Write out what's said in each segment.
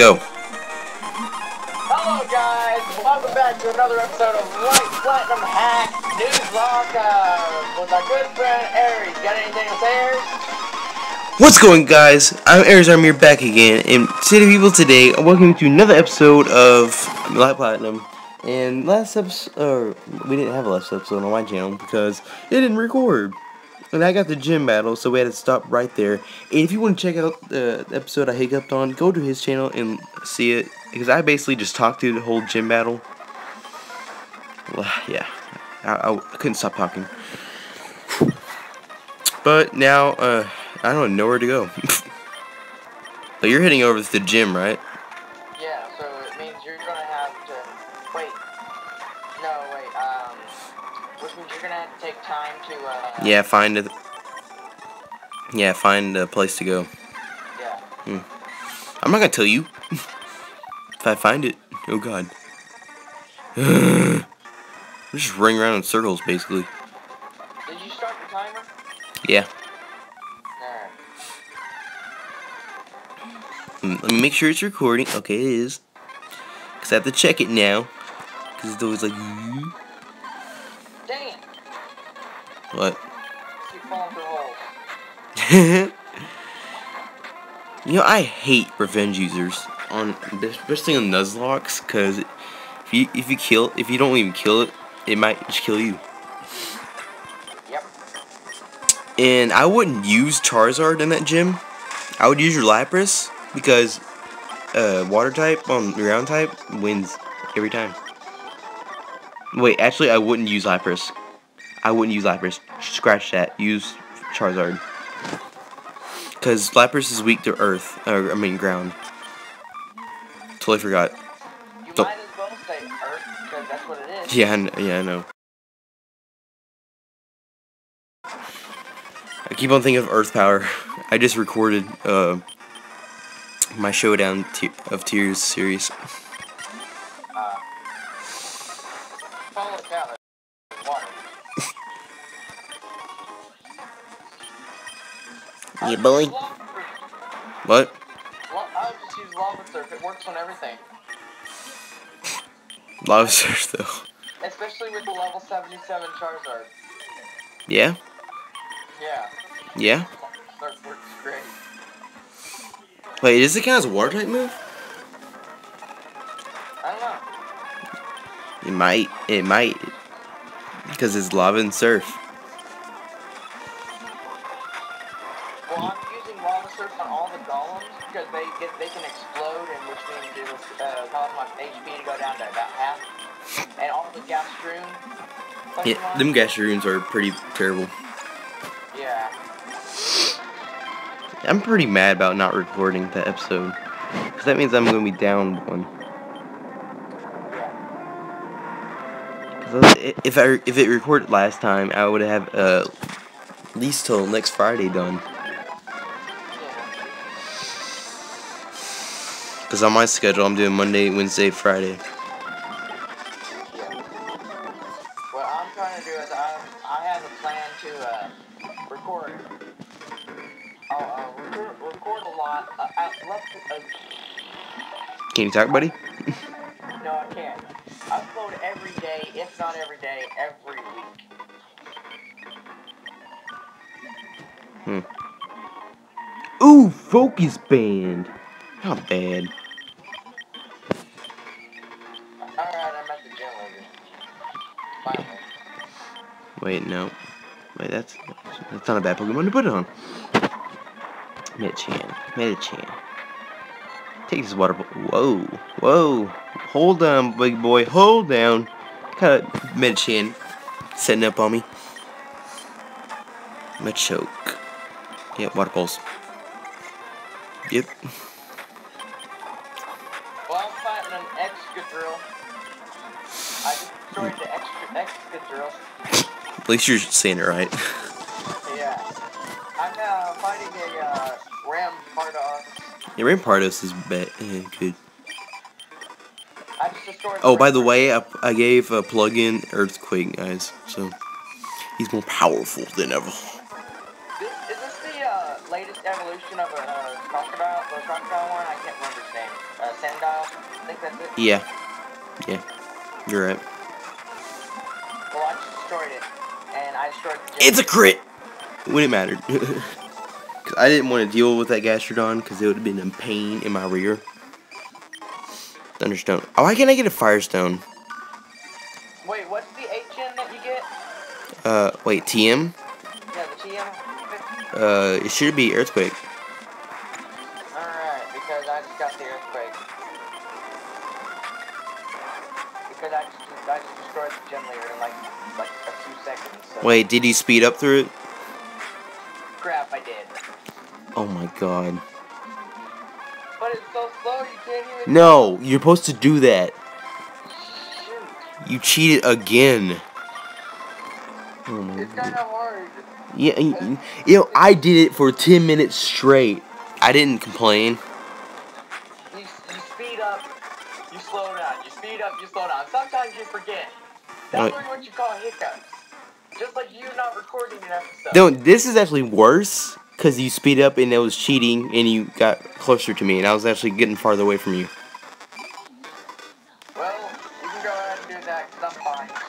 go. Hello guys, welcome back to another episode of Light Platinum Hack Nuzlocke with our good friend Aries. Got anything to say, Aries? What's going on, guys? I'm Aries Armir back again, and today welcome to another episode of Light Platinum. And last episode, we didn't have a last episode on my channel because it didn't record. And I got the gym battle, so we had to stop right there. And if you want to check out the episode I hiccuped on, go to his channel and see it. Because I basically just talked through the whole gym battle. Well, yeah, I couldn't stop talking. But now, I don't know where to go. But you're heading over to the gym, right? Yeah, so it means you're going to have to... Wait. No, wait, which means you're going to have to take time to, yeah, find a place to go. Yeah. I'm not going to tell you. If I find it. Oh god. I'm just running around in circles, basically. Did you start the timer? Yeah. Alright. Let me make sure it's recording. Okay, it is. Because I have to check it now. Because it's always like... Dang it! What? Keep falling through holes. You know, I hate revenge users. On especially on Nuzlocke, because if you don't even kill it, it might just kill you. Yep. And I wouldn't use Charizard in that gym. I would use your Lapras because water type on ground type wins every time. Wait, actually, I wouldn't use Lapras. Scratch that. Use Charizard because Lapras is weak to Earth. I mean ground. Totally forgot. You might as well say Earth, because that's what it is. Yeah, I know. I keep on thinking of Earth Power. I just recorded my Showdown of Tears series. Follow the cow, there's water. You bully? What? I would just use lava surf. It works on everything. Lava surf, though. Especially with the level 77 Charizard. Yeah? Yeah. Yeah? Lava surf works great. Wait, does it count as a water type move? I don't know. It might. Because it's lava and surf. They can explode, and which means it will cause my HP to go down to about half. And all the Gastrodon. Yeah, them Gastrodons are pretty terrible. Yeah. I'm pretty mad about not recording that episode, because that means I'm going to be down one. Because if it recorded last time, I would have at least till next Friday done. Because on my schedule, I'm doing Monday, Wednesday, Friday. Yeah. What I'm trying to do is I have a plan to record. I'll record a lot. Can you talk, buddy? No, I can't. I upload every day, if not every day, every week. Ooh, focus band. Not bad. Wait, no. Wait, that's not a bad Pokemon to put it on. Medicham. Take this water. Whoa. Hold on, big boy. Hold down. Cut. Medicham setting up on me. Machoke. Yep, water pulse. Yep. Well, I'm fighting an Excadrill. I just destroyed the Excadrill. At least you're saying it right. Yeah. I'm fighting a Rampardos. Yeah, Rampardos is good. I just destroyed. Oh, by the way, I gave a plug-in Earthquake, guys, so he's more powerful than ever. Is this the latest evolution of a crocodile? The crocodile one? I can't remember his name. Yeah. Yeah. You're right. Well, I just destroyed it. And I destroyed it. It's a crit! When it mattered. Because I didn't want to deal with that Gastrodon because it would have been a pain in my rear. Thunderstone. Oh, why can't I get a Firestone? Wait, what's the HM that you get? Wait, TM? Yeah, the TM. It should be Earthquake. Alright, because I just got the Earthquake. Because I just destroyed the gym leader in like a few seconds. So. Wait, did you speed up through it? Crap, I did. Oh my god. But it's so slow, you can't even... No, you're supposed to do that. Shoot. You cheated again. Oh my it's kind of hard. Yeah, you know, I did it for 10 minutes straight. I didn't complain. You speed up, you slow down. You speed up, you slow down. Sometimes you forget. That's what you call hiccups. Just like you not recording an episode. No, this is actually worse because you speed up and it was cheating and you got closer to me and I was actually getting farther away from you. Well, you can go ahead and do that because I'm fine,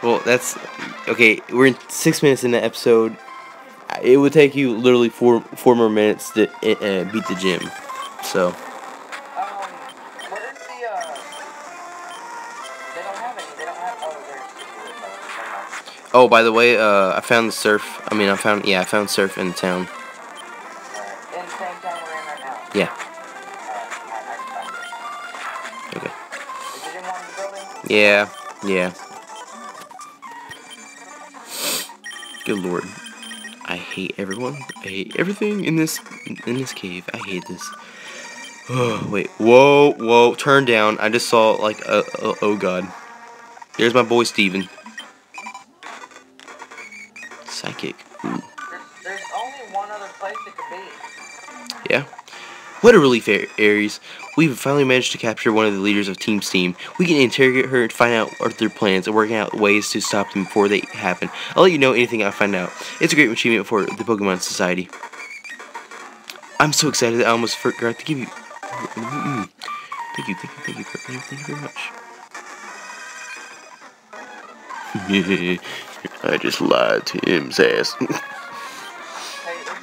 so. Well, that's... Okay, we're in 6 minutes in the episode. It would take you literally four more minutes to beat the gym, so... Oh, by the way, I found surf in the town. In the same town we're in right now? Yeah. Okay. Is it in one of the buildings? Yeah, yeah. Good lord. I hate everyone. I hate everything in this cave. I hate this. Oh, wait. Whoa, whoa. Turn down. I just saw, like, oh god. There's my boy, Steven. Psychic. Ooh. There's only one other place it could be. Yeah. What a relief, Aries. We've finally managed to capture one of the leaders of Team Steam. We can interrogate her and find out their plans and working out ways to stop them before they happen. I'll let you know anything I find out. It's a great achievement for the Pokemon Society. I'm so excited that I almost forgot to give you... Thank you very much. I just lied to him's ass. Hey, is it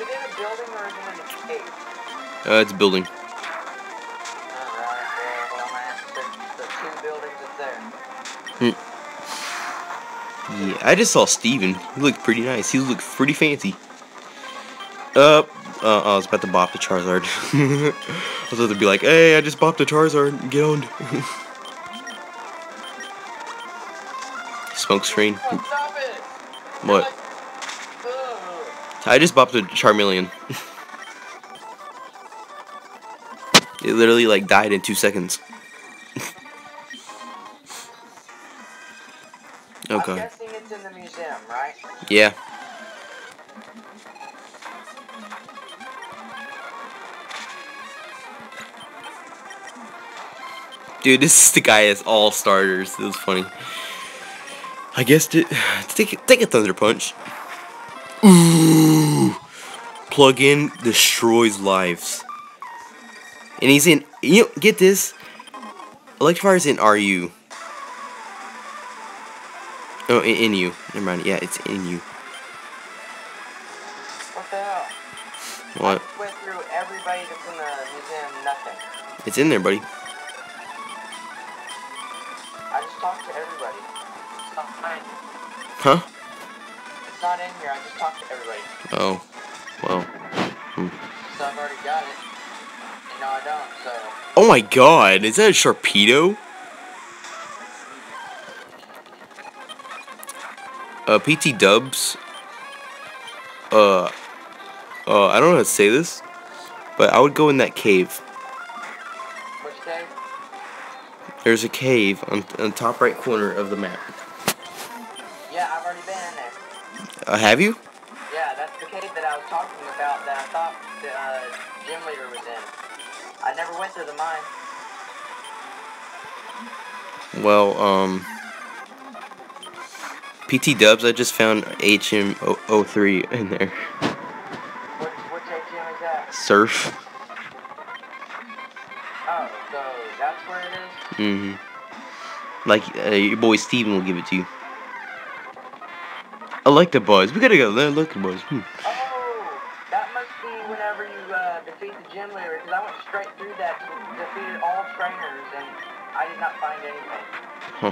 in a building or is it in a cave? It's a building. Alright, well, I'm at the two buildings that's there. Hmm. Yeah, I just saw Steven. He looked pretty nice. He looked pretty fancy. I was about to bop the Charizard. I was about to be like, hey, I just bopped the Charizard. Get owned. Smoke screen. Stop it. What? I just bopped a Charmeleon. It literally like died in 2 seconds. Oh god. I'm guessing it's in the museum, right? Yeah. Dude, this is the guy that's all starters. It was funny. I guessed it. Take a Thunder Punch. Ooh! Plug in destroys lives. And he's in. You know, get this. Electivire's in RU. Oh, in you. Never mind. Yeah, it's in you. What the hell? What? I went through everybody that's in the museum. Nothing. It's in there, buddy. I just talked to everybody. Huh? It's not in here, I just talked to everybody. Oh. Well. Hmm. So I've already got it. And now I don't, so... Oh my god, is that a Sharpedo? PT Dubs. I don't know how to say this. But I would go in that cave. Which cave? There's a cave on the top right corner of the map. Have you? Yeah, that's the cave that I was talking about that I thought the gym leader was in. I never went through the mine. Well, PT Dubs, I just found HM03 in there. What HM is that? Surf. Oh, so that's where it is? Mm-hmm. Like, your boy Steven will give it to you. Electabuzz. We gotta go Electabuzz. Oh, that must be whenever you defeat the gym leader, because I went straight through that, defeated all trainers, and I did not find anything. Huh.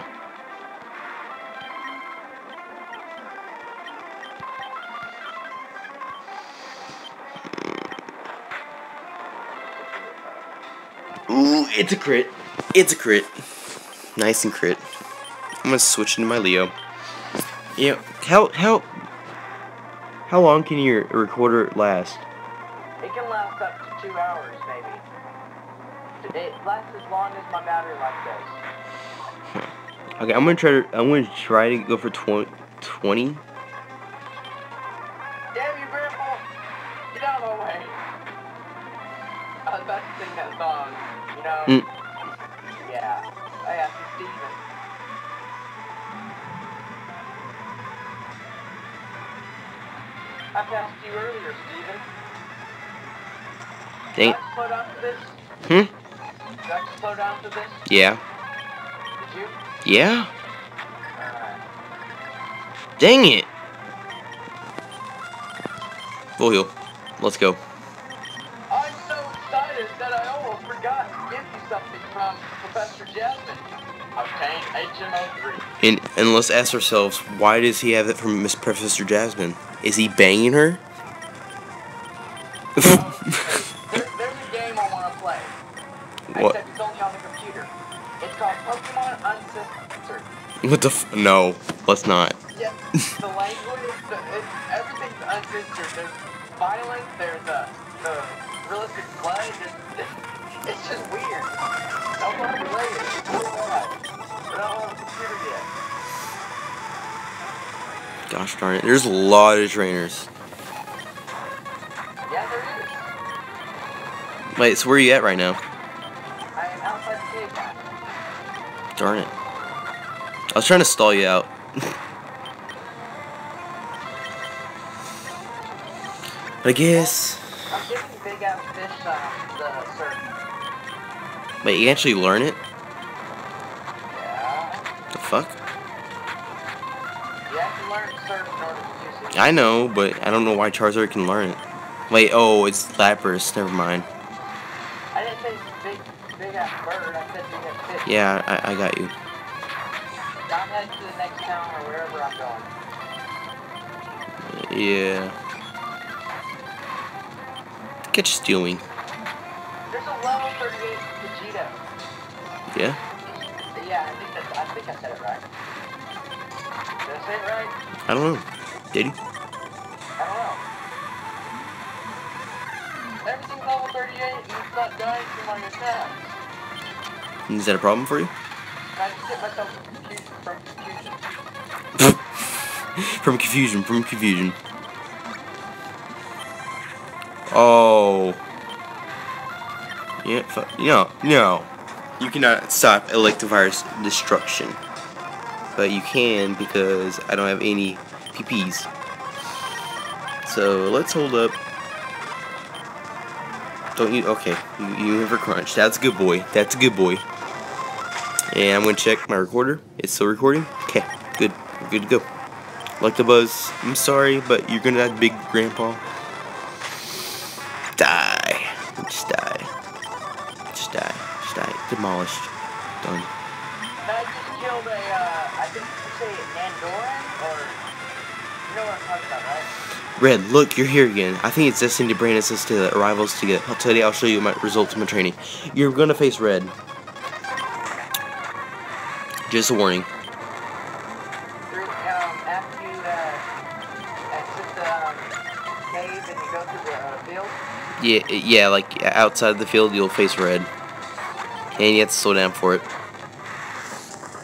Ooh, it's a crit. It's a crit. Nice and crit. I'm gonna switch into my Leo. Yeah, how long can your recorder last? It can last up to 2 hours, maybe. It lasts as long as my battery life does. Okay, I'm gonna try to go for 20. Damn you, Grandpa! Get out of the way! I was about to sing that song, you know? Mm. Yeah, I asked Steven. I passed you earlier, Steven. Dang. Did I slow down for this? Did I slow down for this? Yeah. Did you? Yeah. Alright. Dang it! Full heal. Let's go. I'm so excited that I almost forgot to give you something from Professor Jasmine. Obtain HMO3. And let's ask ourselves, why does he have that from Miss Professor Jasmine? Is he banging her? There's a game I want to play. What? Except it's only on the computer. It's called Pokemon Uncensored. What the f... No. Let's not. Yeah, the language, everything's uncensored. There's violence, there's the realistic play, it's just weird. I want to play it. But I don't have a computer yet. Gosh darn it, there's a lot of trainers. Yeah, there is. Wait, so where are you at right now? I am outside the cave now. Darn it. I was trying to stall you out. But I guess... I'm giving big ass fish the circle. Wait, you actually learn it? Yeah. The fuck? I know, but I don't know why Charizard can learn it. Wait, oh, it's Lapras. Never mind. I didn't say big ass bird. I said big ass fish. Yeah, I got you. I'm headed to the next town or wherever I'm going. Yeah. Get you stealing. There's a level 38 Vegeta. Yeah. Yeah, I think I said it right. Did I say it right? I don't know. Did he? I don't know. Everything's level 38 and you stop dying from on your tabs. Is that a problem for you? I just get myself from confusion. From confusion. Oh. Yeah, fuck. No. You cannot stop Electivire's destruction. But you can because I don't have any PPs. So let's hold up. Don't you? Okay, you never crunch. That's a good boy. That's a good boy. And I'm gonna check my recorder. It's still recording. Okay, good. We're good to go. Electabuzz, I'm sorry, but you're gonna die, big grandpa. Die. Just die. Just die. Just die. Demolished. Done. I just killed a. I think you say Andorra or. You know what I'm talking about, right? Red, look, you're here again. I think it's destined to bring us to the arrivals together. Today I'll show you my results of my training. You're gonna face Red. Just a warning. After you exit the cave and you go through the field? Yeah, like outside the field you'll face Red. And you have to slow down for it.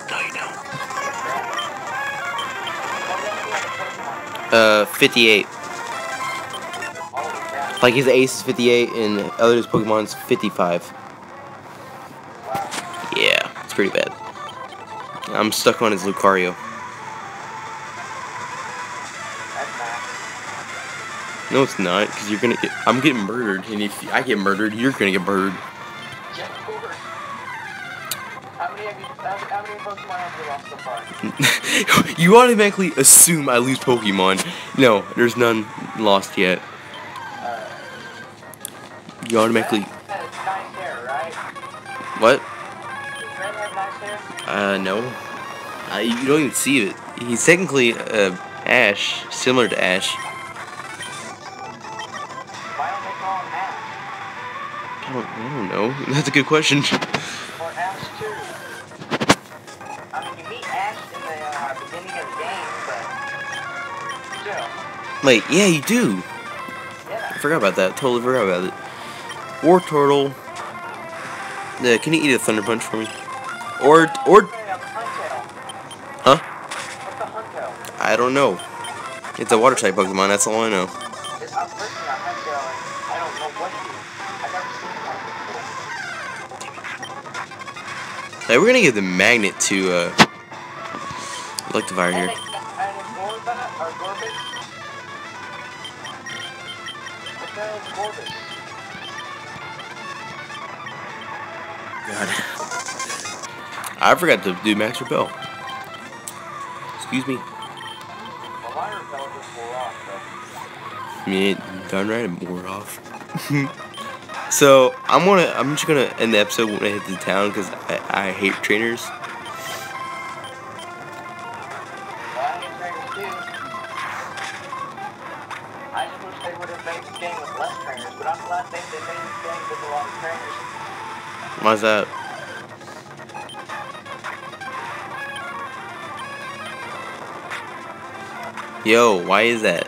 No, you don't. 58. Like his ace is 58 and others Pokemon's 55. Wow. Yeah, it's pretty bad. I'm stuck on his Lucario. That's nice. No, it's not, because I'm getting murdered, and if I get murdered, you're gonna get murdered. How many Pokemon have you lost so far? You automatically assume I lose Pokemon. No, there's none lost yet. You automatically... What? No. You don't even see it. He's technically Ash, similar to Ash. Why don't they call him Ash? I don't know. That's a good question. Or Ash 2. I mean, you meet Ash in the beginning of the game, but still. Wait, yeah, you do. Yeah. I forgot about that. Totally forgot about it. Wartortle. Can you eat a Thunder Punch for me? Or... Huh? What's a I don't know. It's a water type Pokemon, that's all I know. Hey, we're gonna give the magnet to Electivire here. God. I forgot to do max repel. Excuse me. Well, my repel just wore off, though. Yeah, darn right it wore off. So I'm just gonna end the episode when I hit the town because I hate trainers. Well, I hate trainers too. I just wish they would have made the game with less trainers, but I'm glad they made the game with a lot of trainers. Why's that? Yo, why is that?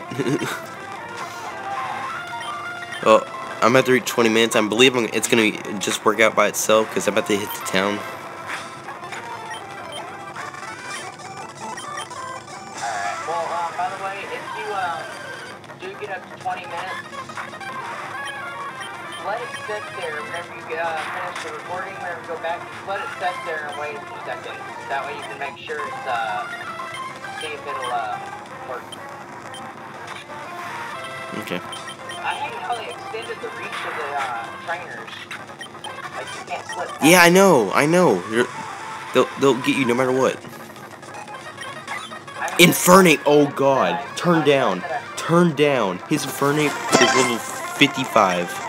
Well, I'm about to reach 20 minutes. I believe it's gonna just work out by itself because I'm about to hit the town. Alright, well, by the way, if you do get up to 20 minutes, let it sit there whenever you finish the recording, whenever you go back, just let it sit there and wait a few seconds. That way you can make sure it's, see if it'll, work. Okay. I hate how they extended the reach of the, trainers. Like, you can't slip back. Yeah, I know. They'll get you no matter what. Infernape! Oh, God. Turn down. Turn down. His Infernape is level 55.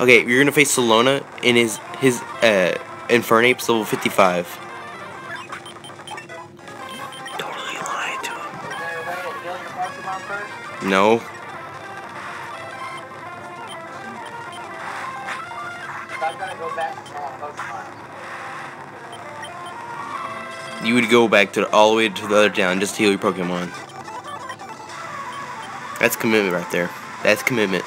Okay, you're gonna face Salona in his Infernape's level 55. Totally lied to him. Is there a way to heal your Pokemon first? No. So I'm gonna go back to all Pokemon. You would go back to all the way to the other town just to heal your Pokemon. That's commitment right there. That's commitment.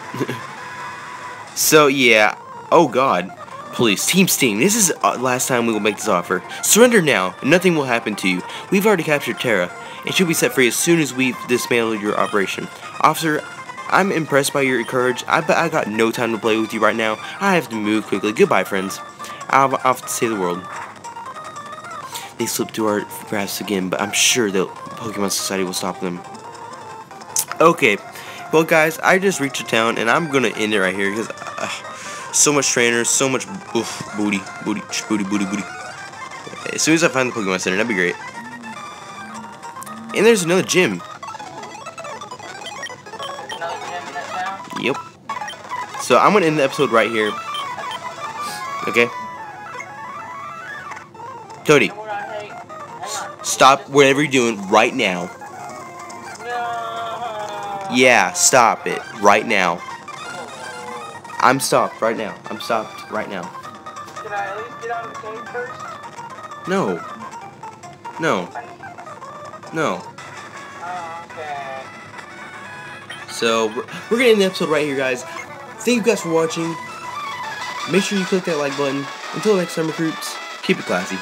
So, yeah. Oh, God. Please. Team Steam, this is the last time we will make this offer. Surrender now, and nothing will happen to you. We've already captured Terra, and she'll be set free as soon as we've dismantled your operation. Officer, I'm impressed by your courage, but I got no time to play with you right now. I have to move quickly. Goodbye, friends. I'll have to save the world. They slip through our grasp again, but I'm sure the Pokemon Society will stop them. Okay. Well, guys, I just reached the town, and I'm gonna end it right here because so much trainers, so much booty. As soon as I find the Pokemon Center, that'd be great. And there's another gym. Yep. So I'm gonna end the episode right here. Okay. Cody, stop whatever you're doing right now. Yeah, stop it right now. I'm stopped right now. I'm stopped right now. Can I at least get out of the cave first? No. No. No. Okay. So, we're gonna end the episode right here, guys. Thank you guys for watching. Make sure you click that like button. Until next time, recruits, keep it classy.